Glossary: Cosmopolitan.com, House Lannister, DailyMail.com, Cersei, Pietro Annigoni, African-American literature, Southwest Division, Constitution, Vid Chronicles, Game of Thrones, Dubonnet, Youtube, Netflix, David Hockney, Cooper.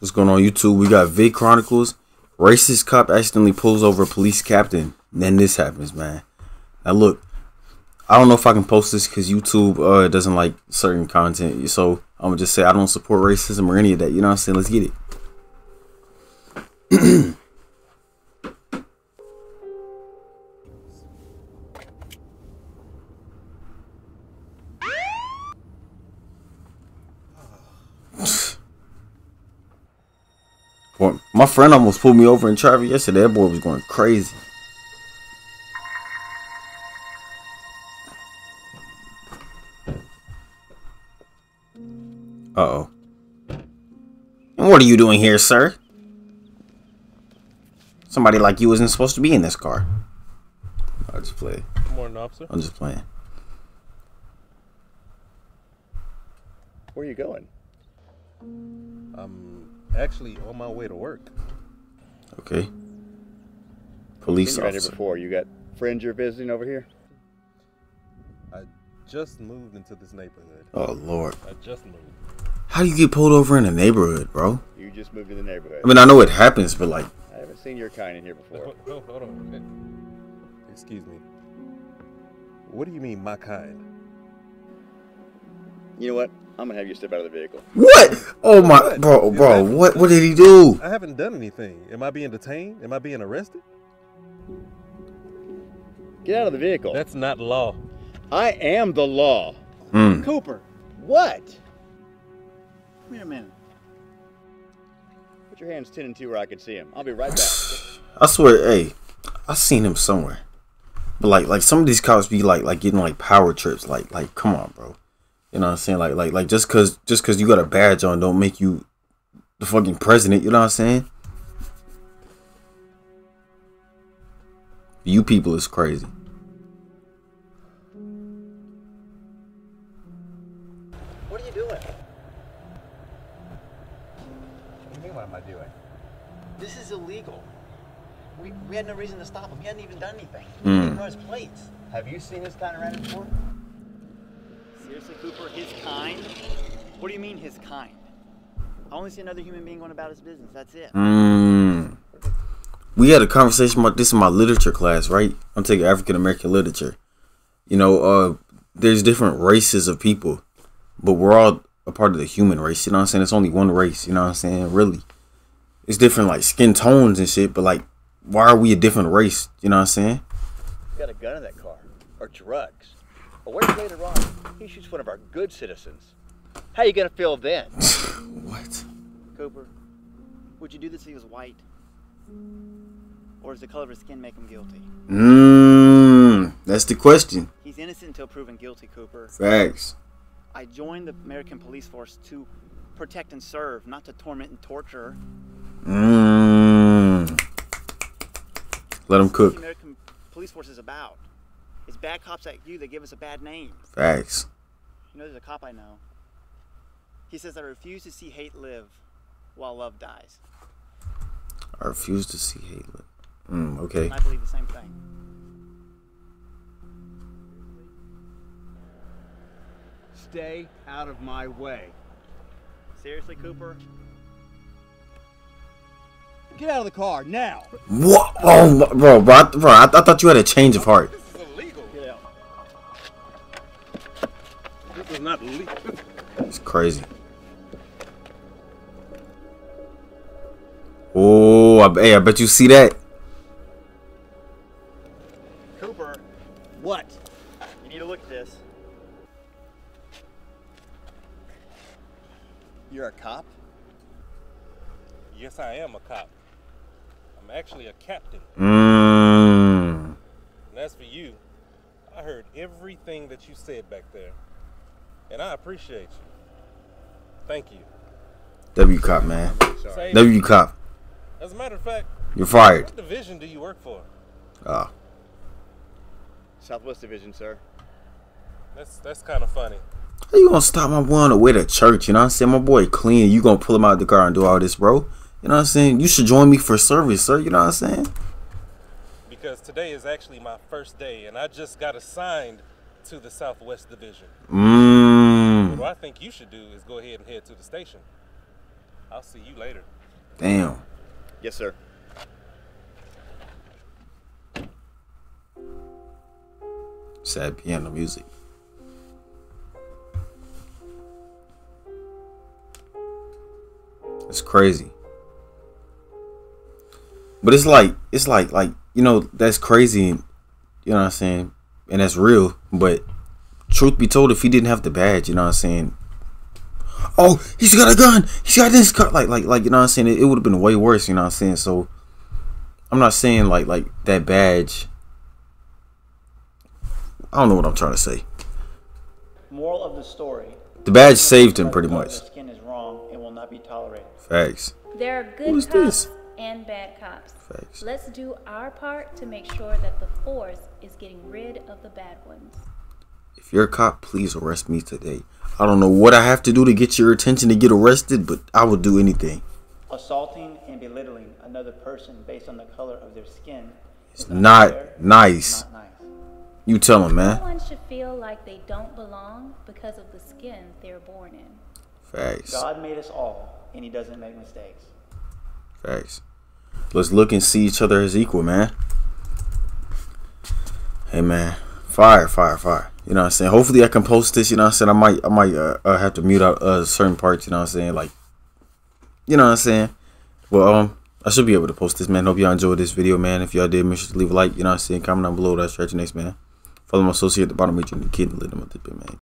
What's going on YouTube? We got Vid Chronicles. Racist cop accidentally pulls over police captain. And then this happens, man. Now look, I don't know if I can post this because YouTube doesn't like certain content. So I'm gonna just say I don't support racism or any of that. You know what I'm saying? Let's get it. My friend almost pulled me over in traffic yesterday. That boy was going crazy. Uh-oh. And what are you doing here, sir? Somebody like you isn't supposed to be in this car. I'll just play. Good morning, officer. I'm just playing. Where are you going? Actually on my way to work. Okay. Police officer. I've been right here before. You got friends you're visiting over here? I just moved into this neighborhood. Oh Lord. I just moved. How do you get pulled over in a neighborhood, bro? You just moved to the neighborhood. I mean, I know it happens, but like, I haven't seen your kind in here before. No, hold on. Excuse me. What do you mean my kind? You know what? I'm gonna have you step out of the vehicle. What? Oh my, what? bro, what did he do? I haven't done anything. Am I being detained? Am I being arrested? Get out of the vehicle. That's not law. I am the law. Mm. Cooper. What? Come here a minute. Put your hands 10 and 2 where I can see him. I'll be right back. I swear, hey, I seen him somewhere. But like some of these cops be like getting like power trips. Like, come on, bro. You know what I'm saying? Like just cause you got a badge on don't make you the fucking president, you know what I'm saying? You people is crazy. What are you doing? What do you mean what am I doing? This is illegal. We had no reason to stop him. He hadn't even done anything. Mm. He brought his plates. Have you seen this kind of random before? Seriously, Cooper, his kind? What do you mean his kind? I only see another human being going about his business. That's it. Mm. We had a conversation about this in my literature class, right? I'm taking African-American literature. You know, there's different races of people, but we're all a part of the human race. You know what I'm saying? It's only one race. You know what I'm saying? Really. It's different, like, skin tones and shit, but, like, why are we a different race? You know what I'm saying? You got a gun in that car. Or drugs. Or wait later on, he shoots one of our good citizens. How you gonna feel then? What? Cooper, would you do this if he was white? Or does the color of his skin make him guilty? Mmm, that's the question. He's innocent until proven guilty, Cooper. Facts. I joined the American police force to protect and serve, not to torment and torture. Mmm. Let him cook. That's what the American police force is about. It's bad cops like you that give us a bad name. Facts. You know, there's a cop I know. He says, I refuse to see hate live while love dies. I refuse to see hate live. Mm, okay. And I believe the same thing. Stay out of my way. Seriously, Cooper? Get out of the car now. What? Oh, bro, I thought you had a change of heart. Not it's crazy. Oh, hey, I bet you see that. Cooper, what? You need to look at this. You're a cop? Yes, I am a cop. I'm actually a captain. Mm. And as for you, I heard everything that you said back there. And I appreciate you. Thank you. W Cop, man. Sorry. W Cop. As a matter of fact, you're fired. What division do you work for? Ah. Southwest Division, sir. That's kind of funny. How you gonna stop my boy on the way to church? You know what I'm saying? My boy clean. You gonna pull him out of the car and do all this, bro? You know what I'm saying? You should join me for service, sir. You know what I'm saying? Because today is actually my first day, and I just got assigned to the Southwest Division. What I think you should do is go ahead and head to the station. I'll see you later. Damn. Yes, sir. Sad piano music. It's crazy. But it's like, you know, that's crazy, you know what I'm saying? And that's real, but truth be told, if he didn't have the badge, you know what I'm saying? Oh, he's got a gun. He's got this gun. Like, you know what I'm saying? It would have been way worse, you know what I'm saying? So I'm not saying like that badge. I don't know what I'm trying to say. Moral of the story. The badge saved him pretty much. Skin is wrong and will not be tolerated. Facts. There are good cops and bad cops. Facts. Let's do our part to make sure that the force is getting rid of the bad ones. If you're a cop, please arrest me today. I don't know what I have to do to get your attention to get arrested, but I will do anything. Assaulting and belittling another person based on the color of their skin is not nice. Not nice. You tell him, man. No one should feel like they don't belong because of the skin they're born in. Facts. God made us all, and He doesn't make mistakes. Facts. Let's look and see each other as equal, man. Hey, man. Fire, fire, fire. You know what I'm saying? Hopefully I can post this, you know what I'm saying? I might have to mute out certain parts, you know what I'm saying? Like, you know what I'm saying? Well, I should be able to post this, man. Hope y'all enjoyed this video, man. If y'all did, make sure to leave a like, you know what I'm saying? Comment down below. That's right, your next, man. Follow my associate at the bottom. Make sure you kid and let them up a bit, man.